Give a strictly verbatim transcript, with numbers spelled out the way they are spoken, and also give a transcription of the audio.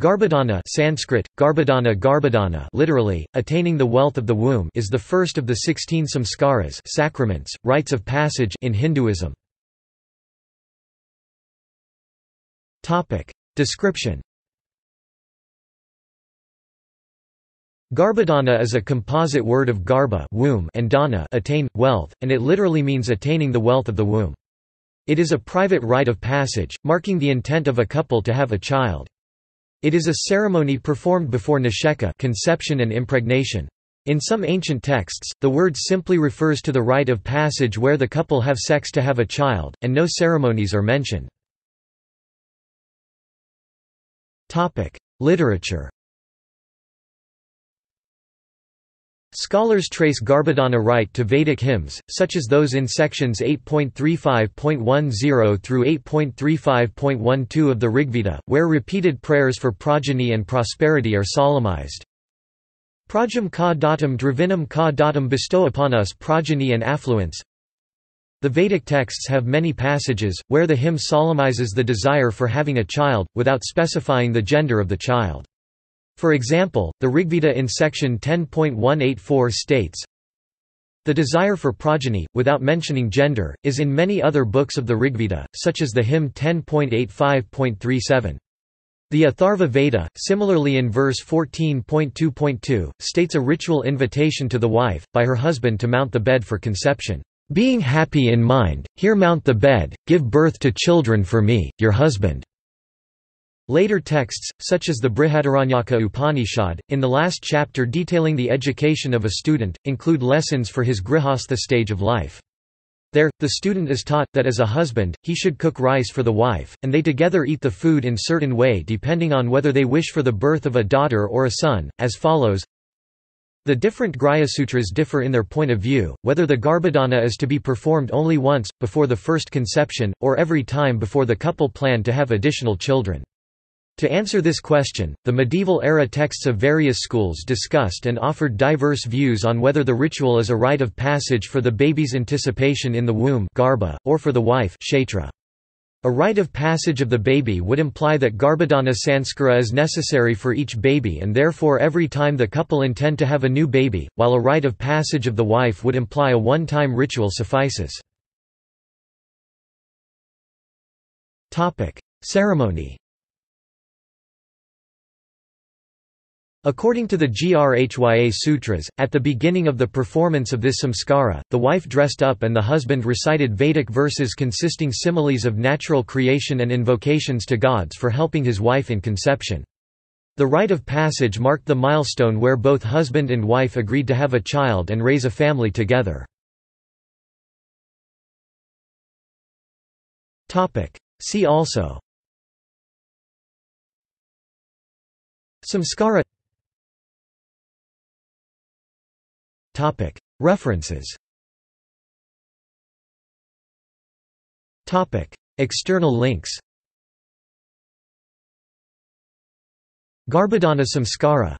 Garbhadhana Sanskrit, Garbhadhana Garbhadhana literally, attaining the wealth of the womb is the first of the sixteen samskaras sacraments, rites of passage in Hinduism. Description. Garbhadhana is a composite word of garba womb and dhana attain, wealth, and it literally means attaining the wealth of the womb. It is a private rite of passage, marking the intent of a couple to have a child. It is a ceremony performed before nisheka conception and impregnation. In some ancient texts, the word simply refers to the rite of passage where the couple have sex to have a child, and no ceremonies are mentioned. Topic: Literature. Scholars trace Garbhadhana rite to Vedic hymns, such as those in sections eight point three five point ten through eight point three five point twelve of the Rigveda, where repeated prayers for progeny and prosperity are solemnized. Prajam ka datam dravinam ka datam, bestow upon us progeny and affluence. The Vedic texts have many passages, where the hymn solemnizes the desire for having a child, without specifying the gender of the child. For example, the Rigveda in section ten point one eight four states, "The desire for progeny, without mentioning gender, is in many other books of the Rigveda, such as the hymn ten point eight five point thirty-seven. The Atharva Veda, similarly in verse fourteen point two point two, states a ritual invitation to the wife, by her husband to mount the bed for conception. Being happy in mind, here mount the bed, give birth to children for me, your husband." Later texts, such as the Brihadaranyaka Upanishad, in the last chapter detailing the education of a student, include lessons for his Grihastha stage of life. There, the student is taught that as a husband, he should cook rice for the wife, and they together eat the food in certain way depending on whether they wish for the birth of a daughter or a son, as follows. The different Grhya sutras differ in their point of view, whether the Garbhadhana is to be performed only once, before the first conception, or every time before the couple plan to have additional children. To answer this question, the medieval-era texts of various schools discussed and offered diverse views on whether the ritual is a rite of passage for the baby's anticipation in the womb garba, or for the wife kshetra. A rite of passage of the baby would imply that Garbhadhana samskara is necessary for each baby and therefore every time the couple intend to have a new baby, while a rite of passage of the wife would imply a one-time ritual suffices. Ceremony. According to the Grhya sutras, at the beginning of the performance of this samskara, the wife dressed up and the husband recited Vedic verses consisting similes of natural creation and invocations to gods for helping his wife in conception. The rite of passage marked the milestone where both husband and wife agreed to have a child and raise a family together. See also Samskara. References. External links. Garbhadhana samskara.